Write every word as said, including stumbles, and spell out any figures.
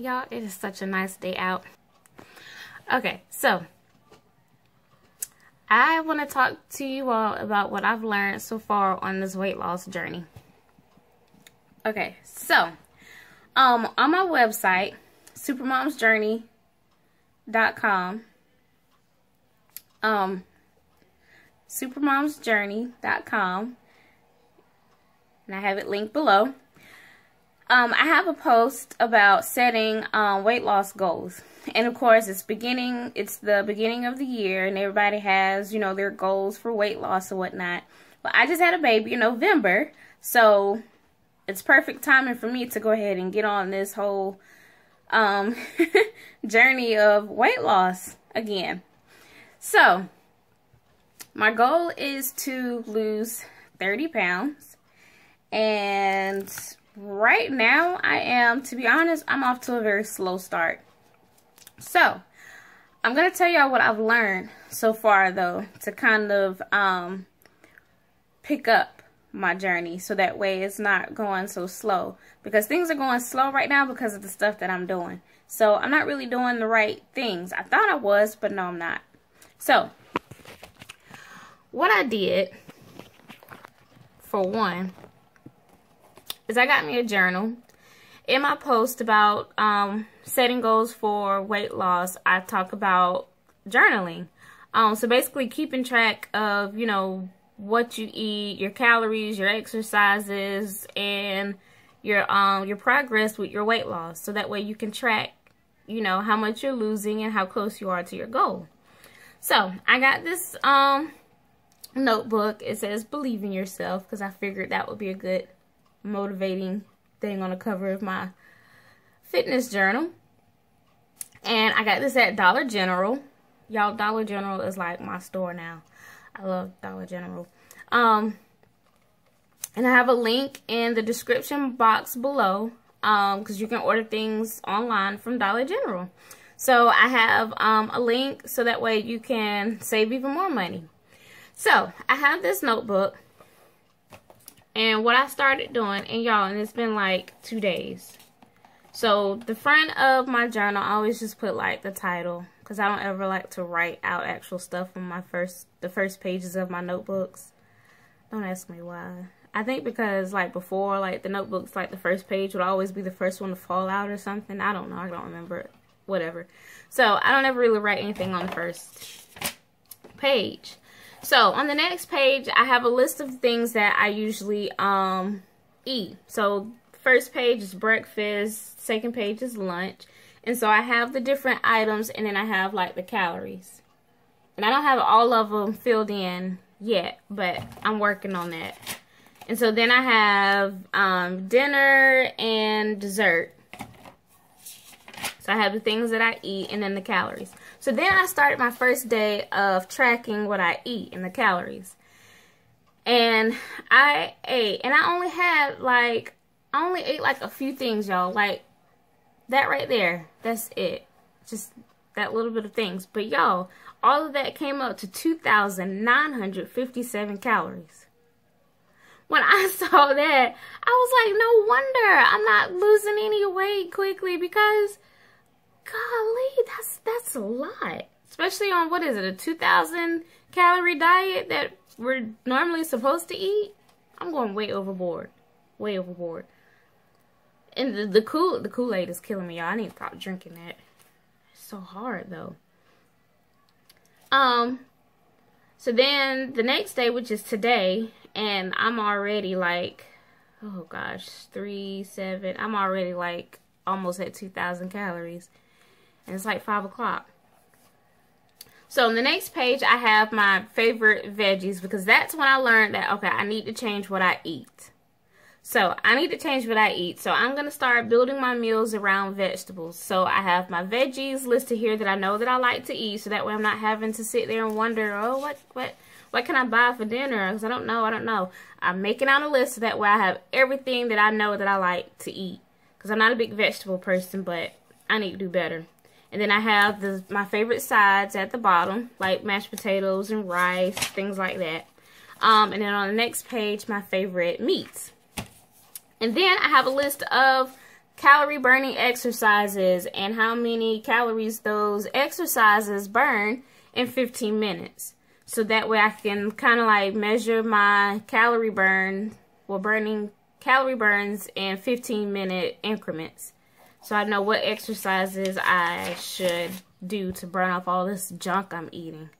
Y'all, it is such a nice day out. Okay, so I want to talk to you all about what I've learned so far on this weight loss journey. Okay, so um, on my website, supermom's journey dot com, um, supermom's journey dot com, and I have it linked below. Um, I have a post about setting um, weight loss goals, and of course, it's beginning. It's the beginning of the year, and everybody has, you know, their goals for weight loss and whatnot. But I just had a baby in November, so it's perfect timing for me to go ahead and get on this whole um, journey of weight loss again. So my goal is to lose thirty pounds, and right now I am, to be honest, I'm off to a very slow start. So I'm gonna tell y'all what I've learned so far, though, to kind of um pick up my journey, so that way it's not going so slow, because things are going slow right now because of the stuff that I'm doing. So I'm not really doing the right things. I thought I was, but no, I'm not. So what I did, for one, is I got me a journal. In my post about um, setting goals for weight loss, I talk about journaling. Um, so basically keeping track of, you know, what you eat, your calories, your exercises, and your um, your progress with your weight loss. So that way you can track, you know, how much you're losing and how close you are to your goal. So I got this um, notebook. It says "Believe in Yourself" because I figured that would be a good motivating thing on the cover of my fitness journal. And I got this at Dollar General. Y'all, Dollar General is like my store now. I love Dollar General. Um, and I have a link in the description box below, um, because you can order things online from Dollar General. So I have um, a link so that way you can save even more money. So I have this notebook. And what I started doing, and y'all, and it's been like two days. So the front of my journal, I always just put like the title, because I don't ever like to write out actual stuff on my first, the first pages of my notebooks. Don't ask me why. I think because like before, like the notebooks, like the first page would always be the first one to fall out or something. I don't know. I don't remember. Whatever. So I don't ever really write anything on the first page. So on the next page, I have a list of things that I usually um, eat. So first page is breakfast, second page is lunch. And so I have the different items, and then I have like the calories. And I don't have all of them filled in yet, but I'm working on that. And so then I have um, dinner and dessert. So I have the things that I eat and then the calories. So then I started my first day of tracking what I eat and the calories. And I ate, and I only had like, I only ate like a few things, y'all. Like that right there, that's it. Just that little bit of things. But y'all, all of that came up to two thousand nine hundred fifty-seven calories. When I saw that, I was like, no wonder I'm not losing any weight quickly, because golly, that's that's a lot, especially on, what is it, a two thousand calorie diet that we're normally supposed to eat. I'm going way overboard, way overboard. And the the cool the Kool-Aid is killing me, y'all. I need to stop drinking that. It's so hard though. Um, so then the next day, which is today, and I'm already like, oh gosh, three seven. I'm already like almost at two thousand calories. And it's like five o'clock. So on the next page, I have my favorite veggies, because that's when I learned that, okay, I need to change what I eat. So I need to change what I eat. So I'm going to start building my meals around vegetables. So I have my veggies listed here that I know that I like to eat. So that way I'm not having to sit there and wonder, oh, what, what, what can I buy for dinner? Because I don't know, I don't know. I'm making out a list so that way I have everything that I know that I like to eat. Because I'm not a big vegetable person, but I need to do better. And then I have the, my favorite sides at the bottom, like mashed potatoes and rice, things like that. Um, and then on the next page, my favorite meats. And then I have a list of calorie burning exercises and how many calories those exercises burn in fifteen minutes. So that way I can kind of like measure my calorie burn, well, burning calorie burns in fifteen minute increments. So I know what exercises I should do to burn off all this junk I'm eating.